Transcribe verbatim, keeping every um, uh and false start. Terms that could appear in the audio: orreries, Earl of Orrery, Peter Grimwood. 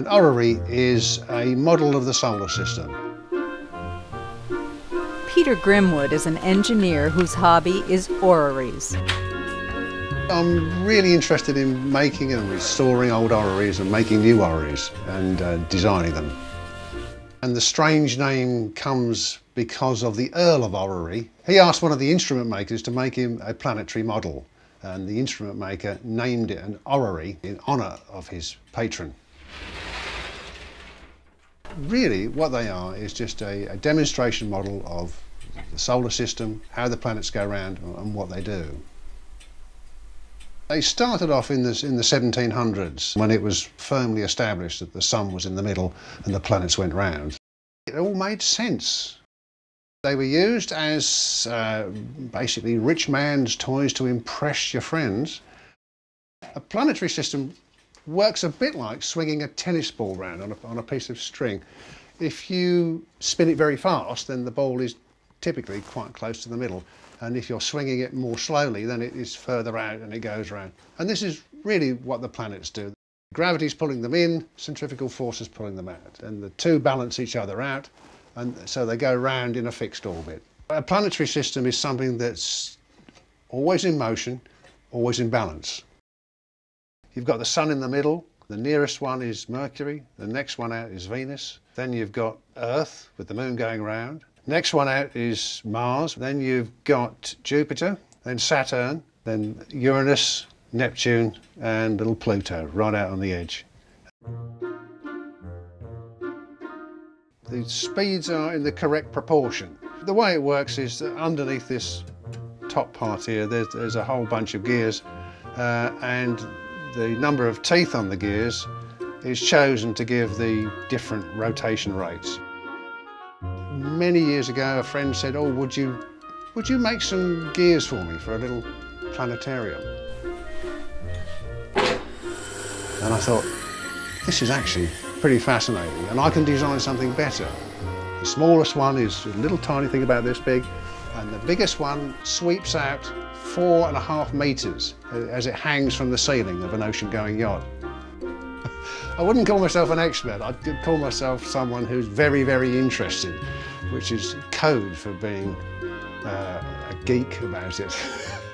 and Orrery is a model of the solar system. Peter Grimwood is an engineer whose hobby is orreries. I'm really interested in making and restoring old orreries and making new orreries and uh, designing them. And the strange name comes because of the Earl of Orrery. He asked one of the instrument makers to make him a planetary model, and the instrument maker named it an orrery in honour of his patron. Really, what they are is just a, a demonstration model of the solar system, how the planets go around and what they do. They started off in, this, in the seventeen hundreds, when it was firmly established that the sun was in the middle and the planets went round. It all made sense. They were used as uh, basically rich man's toys to impress your friends. A planetary system works a bit like swinging a tennis ball round on a, on a piece of string. If you spin it very fast, then the ball is typically quite close to the middle, and if you're swinging it more slowly, then it is further out and it goes round. And this is really what the planets do. Gravity's pulling them in, centrifugal force is pulling them out, and the two balance each other out, and so they go round in a fixed orbit. A planetary system is something that's always in motion, always in balance. You've got the sun in the middle, the nearest one is Mercury, the next one out is Venus, then you've got Earth with the moon going round, next one out is Mars, then you've got Jupiter, then Saturn, then Uranus, Neptune and little Pluto right out on the edge. The speeds are in the correct proportion. The way it works is that underneath this top part here there's, there's a whole bunch of gears uh, and the number of teeth on the gears is chosen to give the different rotation rates. Many years ago a friend said, oh, would you would you make some gears for me for a little planetarium? And I thought, this is actually pretty fascinating and I can design something better. The smallest one is a little tiny thing about this big, and the biggest one sweeps out four and a half metres as it hangs from the ceiling of an ocean-going yacht. I wouldn't call myself an expert, I'd call myself someone who's very, very interested, which is code for being uh, a geek about it.